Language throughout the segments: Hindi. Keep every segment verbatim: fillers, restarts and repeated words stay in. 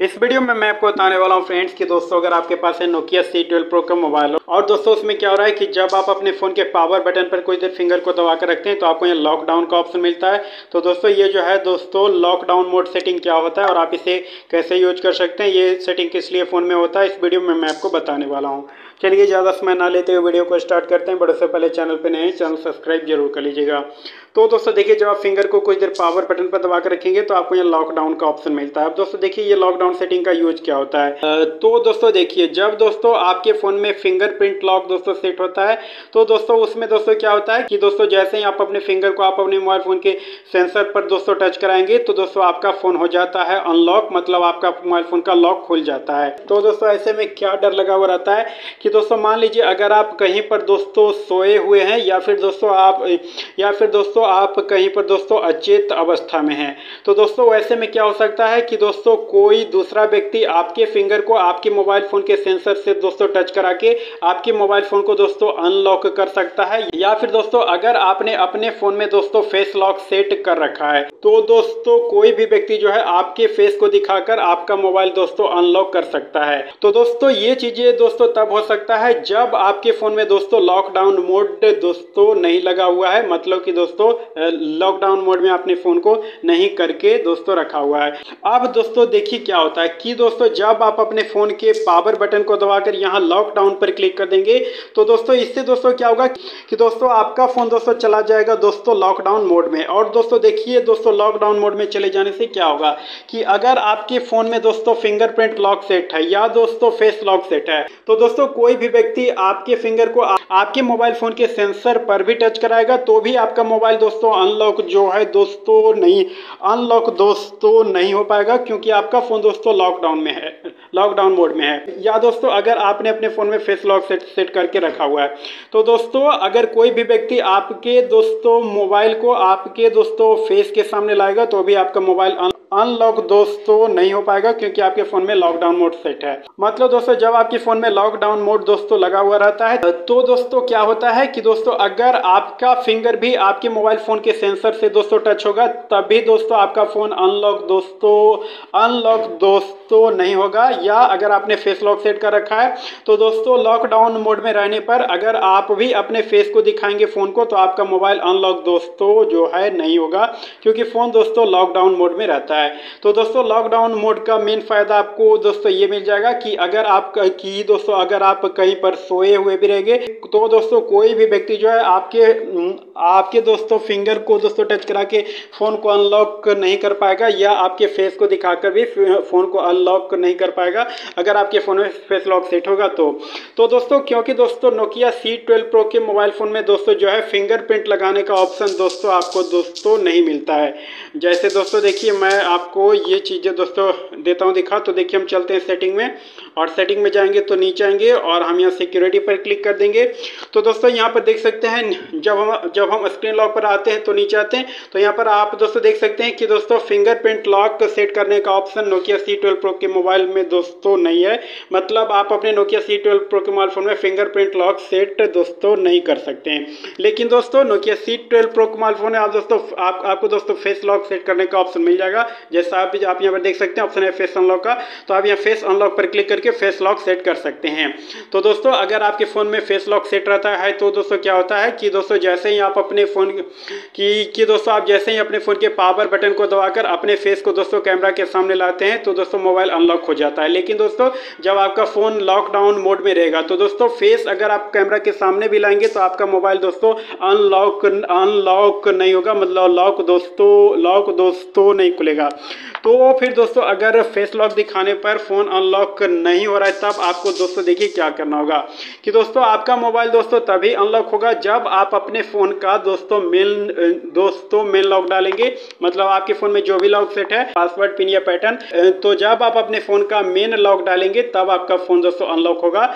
इस वीडियो में मैं आपको बताने वाला हूँ फ्रेंड्स कि दोस्तों अगर आपके पास है नोकिया सी ट्वेल्व प्रो का मोबाइल और दोस्तों उसमें क्या हो रहा है कि जब आप अपने फ़ोन के पावर बटन पर कुछ देर फिंगर को दबा कर रखते हैं तो आपको यहाँ लॉकडाउन का ऑप्शन मिलता है। तो दोस्तों ये जो है दोस्तों लॉकडाउन मोड सेटिंग क्या होता है और आप इसे कैसे यूज कर सकते हैं, ये सेटिंग किस लिए फ़ोन में होता है, इस वीडियो में मैं आपको बताने वाला हूँ। चलिए ज़्यादा समय ना लेते हुए वीडियो को स्टार्ट करते हैं। बड़े से पहले चैनल पर नए चैनल सब्सक्राइब जरूर कर लीजिएगा। तो दोस्तों देखिए जब आप फिंगर को कुछ देर पावर बटन पर दबा कर रखेंगे तो आपको यहाँ लॉकडाउन का ऑप्शन मिलता है। अब दोस्तों देखिए ये लॉकडाउन सेटिंग का यूज क्या होता है। तो दोस्तों देखिए जब दोस्तों आपके फ़ोन में फिंगरप्रिंट लॉक दोस्तों सेट होता है तो दोस्तों उसमें दोस्तों क्या होता है कि दोस्तों जैसे ही आप अपने फिंगर को आप अपने मोबाइल फ़ोन के सेंसर पर दोस्तों टच कराएंगे तो दोस्तों आपका फ़ोन हो जाता है अनलॉक, मतलब आपका मोबाइल फ़ोन का लॉक खुल जाता है। तो दोस्तों ऐसे में क्या डर लगा हुआ रहता है कि दोस्तों मान लीजिए अगर आप कहीं पर दोस्तों सोए हुए हैं या फिर दोस्तों आप या फिर दोस्तों आप कहीं पर दोस्तों अचेत अवस्था में हैं तो दोस्तों ऐसे में क्या हो सकता है कि दोस्तों कोई दूसरा व्यक्ति आपके फिंगर को आपके मोबाइल फ़ोन के सेंसर से दोस्तों टच करा के आपके मोबाइल फ़ोन को दोस्तों अनलॉक कर सकता है। या फिर दोस्तों अगर आपने अपने फ़ोन में दोस्तों फेस लॉक सेट कर रखा है तो दोस्तों कोई भी व्यक्ति जो है आपके फेस को दिखाकर आपका मोबाइल दोस्तों अनलॉक कर सकता है। तो दोस्तों ये चीज़ें दोस्तों तब हो सकता है जब आपके फ़ोन में दोस्तों लॉकडाउन मोड दोस्तों नहीं लगा हुआ है, मतलब कि दोस्तों लॉकडाउन मोड में आपने फ़ोन को नहीं करके दोस्तों रखा हुआ है। अब दोस्तों देखिए क्या होता है कि दोस्तों जब आप अपने फ़ोन के पावर बटन को दबाकर यहाँ लॉकडाउन पर क्लिक कर देंगे तो दोस्तों इससे दोस्तों क्या होगा कि दोस्तों आपका फोन दोस्तों चला जाएगा दोस्तों लॉकडाउन मोड में। और दोस्तों देखिए दोस्तों लॉकडाउन मोड में चले जाने से क्या होगा कि अगर आपके फोन में दोस्तों फिंगरप्रिंट लॉक सेट है या दोस्तों फेस लॉक सेट है तो दोस्तों कोई भी व्यक्ति आपके फिंगर को आपके मोबाइल फोन के सेंसर पर भी टच कराएगा तो भी आपका मोबाइल दोस्तों अनलॉक जो है दोस्तों नहीं अनलॉक दोस्तों नहीं हो पाएगा, क्योंकि आपका फोन दोस्तों लॉकडाउन में है, लॉकडाउन मोड में है। या दोस्तों अगर आपने अपने फोन में फेस लॉक सेट सेट करके रखा हुआ है तो दोस्तों अगर कोई भी व्यक्ति आपके दोस्तों मोबाइल को आपके दोस्तों फेस के सामने लाएगा तो भी आपका मोबाइल अनलॉक दोस्तों नहीं हो पाएगा, क्योंकि आपके फ़ोन में लॉकडाउन मोड सेट है। मतलब दोस्तों जब आपके फ़ोन में लॉकडाउन मोड दोस्तों लगा हुआ रहता है तो दोस्तों क्या होता है कि दोस्तों अगर आपका फिंगर भी आपके मोबाइल फ़ोन के सेंसर से दोस्तों टच होगा तभी दोस्तों आपका फ़ोन अनलॉक दोस्तों अनलॉक दोस्तों नहीं होगा। या अगर आपने फेस लॉक सेट कर रखा है तो दोस्तों लॉकडाउन मोड में रहने पर अगर आप भी अपने फेस को दिखाएंगे फ़ोन को तो आपका मोबाइल अनलॉक दोस्तों जो है नहीं होगा, क्योंकि फ़ोन दोस्तों लॉकडाउन मोड में रहता है। तो दोस्तों लॉकडाउन मोड का मेन फायदा आपको दोस्तों ये मिल जाएगा कि अगर आप की दोस्तों अगर आप कहीं पर सोए हुए भी रहेंगे तो दोस्तों कोई भी व्यक्ति जो है आपके आपके दोस्तों फिंगर को दोस्तों टच करा के फोन को अनलॉक नहीं कर पाएगा या आपके फेस को दिखाकर भी फोन को अनलॉक नहीं कर पाएगा अगर आपके फोन में फेस लॉक सेट होगा तो। तो दोस्तों क्योंकि दोस्तों नोकिया सी ट्वेल्व प्रो के मोबाइल फोन में दोस्तों जो है फिंगरप्रिंट लगाने का ऑप्शन दोस्तों आपको दोस्तों नहीं मिलता है। जैसे दोस्तों देखिए मैं आपको ये चीज़ें दोस्तों देता हूँ दिखा। तो देखिए हम चलते हैं सेटिंग में और सेटिंग में जाएंगे तो नीचे आएंगे और हम यहाँ सिक्योरिटी पर क्लिक कर देंगे। तो दोस्तों यहाँ पर देख सकते हैं जब हम जब हम स्क्रीन लॉक पर आते हैं तो नीचे आते हैं तो यहाँ पर आप दोस्तों देख सकते हैं कि दोस्तों फिंगरप्रिंट लॉक सेट करने का option Nokia C twelve pro के मोबाइल में दोस्तों नहीं है। मतलब आप अपने नोकिया सी ट्वेल्व प्रो के मोबाइल फ़ोन में फिंगरप्रिंट लॉक सेट दोस्तों नहीं कर सकते हैं। लेकिन दोस्तों नोकिया सी ट्वेल्व प्रो के मोबाइल फ़ोन में आप दोस्तों आप, आपको दोस्तों फेस लॉक सेट करने का ऑप्शन मिल जाएगा। जैसा आप आप यहाँ पर देख सकते हैं ऑप्शन है फेस अनलॉक का, तो आप यहाँ फेस अनलॉक पर क्लिक करके फेस लॉक सेट कर सकते हैं। तो दोस्तों अगर आपके फ़ोन में फेस लॉक सेट रहता है तो दोस्तों क्या होता है कि दोस्तों जैसे ही आप अपने फ़ोन की कि दोस्तों आप जैसे ही अपने फ़ोन के पावर बटन को दबाकर अपने फेस को दोस्तों कैमरा के सामने लाते हैं तो दोस्तों मोबाइल अनलॉक हो जाता है। लेकिन दोस्तों जब आपका फ़ोन लॉकडाउन मोड में रहेगा तो दोस्तों फेस अगर आप कैमरा के सामने भी लाएंगे तो आपका मोबाइल दोस्तों अनलॉक अनलॉक नहीं होगा, मतलब लॉक दोस्तों लॉक दोस्तों नहीं खुलेगा। तो फिर दोस्तों अगर फेस लॉक दिखाने पर फोन अनलॉक नहीं हो रहा है तब आपको दोस्तों देखिए क्या करना होगा कि दोस्तों आपका मोबाइल दोस्तों तभी अनलॉक होगा जब आप अपने फोन का दोस्तों मेन दोस्तों मेन लॉक डालेंगे, मतलब आपके फोन में जो भी लॉक सेट है पासवर्ड पिन या पैटर्न, तो जब आप अपने फोन का मेन लॉक डालेंगे तब आपका फोन दोस्तों अनलॉक होगा।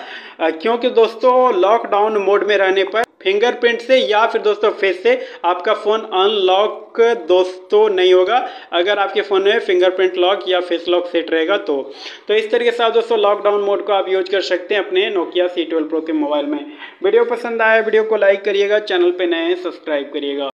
क्योंकि दोस्तों लॉकडाउन मोड में रहने पर फिंगरप्रिंट से या फिर दोस्तों फेस से आपका फ़ोन अनलॉक दोस्तों नहीं होगा अगर आपके फ़ोन में फिंगरप्रिंट लॉक या फेस लॉक सेट रहेगा तो। तो इस तरीके से आप दोस्तों लॉकडाउन मोड को आप यूज कर सकते हैं अपने नोकिया सी ट्वेल्व प्रो के मोबाइल में। वीडियो पसंद आया वीडियो को लाइक करिएगा, चैनल पे नए सब्सक्राइब करिएगा।